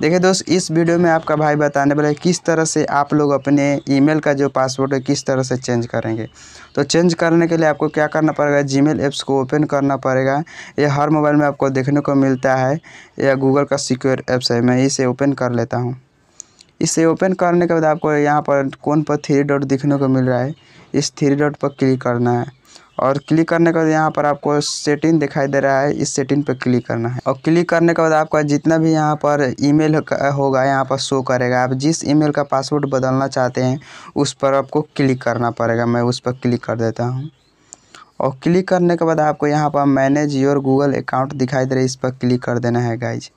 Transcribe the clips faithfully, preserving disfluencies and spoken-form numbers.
देखिए दोस्त, इस वीडियो में आपका भाई बताने वाला है किस तरह से आप लोग अपने ईमेल का जो पासवर्ड है किस तरह से चेंज करेंगे। तो चेंज करने के लिए आपको क्या करना पड़ेगा, जीमेल ऐप्स को ओपन करना पड़ेगा। यह हर मोबाइल में आपको देखने को मिलता है। यह गूगल का सिक्योर ऐप्स है, मैं इसे ओपन कर लेता हूँ। इसे ओपन करने के बाद आपको यहाँ पर कौन पर थ्री डॉट दिखने को मिल रहा है, इस थ्री डॉट पर क्लिक करना है। और क्लिक करने के बाद यहाँ पर आपको सेटिंग दिखाई दे रहा है, इस सेटिंग पर क्लिक करना है। और क्लिक करने के बाद आपका जितना भी यहाँ पर ईमेल होगा यहाँ पर शो करेगा। आप जिस ईमेल का पासवर्ड बदलना चाहते हैं उस पर आपको क्लिक करना पड़ेगा। मैं उस पर क्लिक कर देता हूँ। और क्लिक करने के बाद आपको यहाँ पर मैनेज योर गूगल अकाउंट दिखाई दे रहा है, इस पर क्लिक कर देना है गाइज।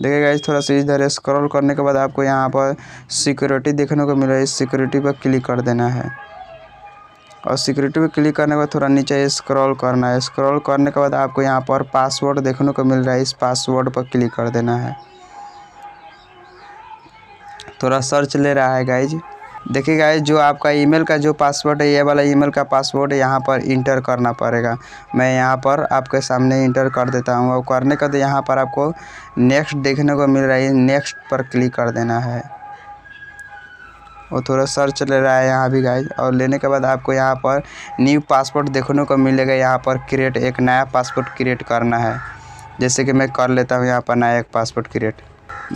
देखिए गाइज, थोड़ा सा इधर स्क्रॉल करने के बाद आपको यहाँ पर सिक्योरिटी देखने को मिल रहा है, इस सिक्योरिटी पर क्लिक कर देना है। और सिक्योरिटी पे क्लिक करने के बाद थोड़ा नीचे स्क्रॉल करना है। स्क्रॉल करने के बाद आपको यहाँ पर पासवर्ड देखने को मिल रहा है, इस पासवर्ड पर क्लिक कर देना है। थोड़ा सर्च ले रहा है गाइज। देखिए गाइज, जो आपका ईमेल का जो पासवर्ड है ये वाला ईमेल का पासवर्ड यहाँ पर इंटर करना पड़ेगा। मैं यहाँ पर आपके सामने इंटर कर देता हूँ। और करने के बाद यहाँ पर आपको नेक्स्ट देखने को मिल रहा है, नेक्स्ट पर क्लिक कर देना है। और थोड़ा सर्च ले रहा है यहाँ भी गाइज। और लेने के बाद आपको यहाँ पर न्यू पासवर्ड देखने को मिलेगा। यहाँ पर क्रिएट एक नया पासवर्ड क्रिएट करना है, जैसे कि मैं कर लेता हूँ यहाँ पर नया एक पासवर्ड क्रिएट।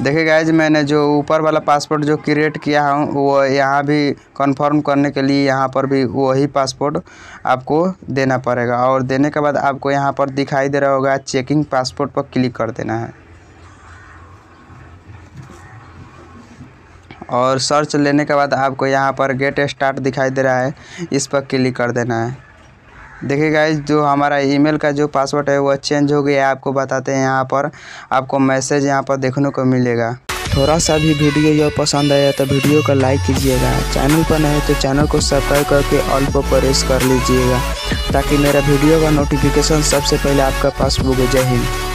देखिए गाइज, मैंने जो ऊपर वाला पासवर्ड जो क्रिएट किया हूँ वो यहाँ भी कंफर्म करने के लिए यहाँ पर भी वही पासवर्ड आपको देना पड़ेगा। और देने के बाद आपको यहाँ पर दिखाई दे रहा होगा चेकिंग पासवर्ड पर क्लिक कर देना है। और सर्च लेने के बाद आपको यहाँ पर गेट स्टार्ट दिखाई दे रहा है, इस पर क्लिक कर देना है। देखिए गाइज, जो हमारा ईमेल का जो पासवर्ड है वो चेंज हो गया है। आपको बताते हैं, यहाँ पर आपको मैसेज यहाँ पर देखने को मिलेगा। थोड़ा सा भी वीडियो यह पसंद आया तो वीडियो को लाइक कीजिएगा। चैनल पर नए तो चैनल को सब्सक्राइब करके ऑल पर प्रेस कर लीजिएगा ताकि मेरा वीडियो का नोटिफिकेशन सबसे पहले आपका पास पहुंचे। जय हिंद।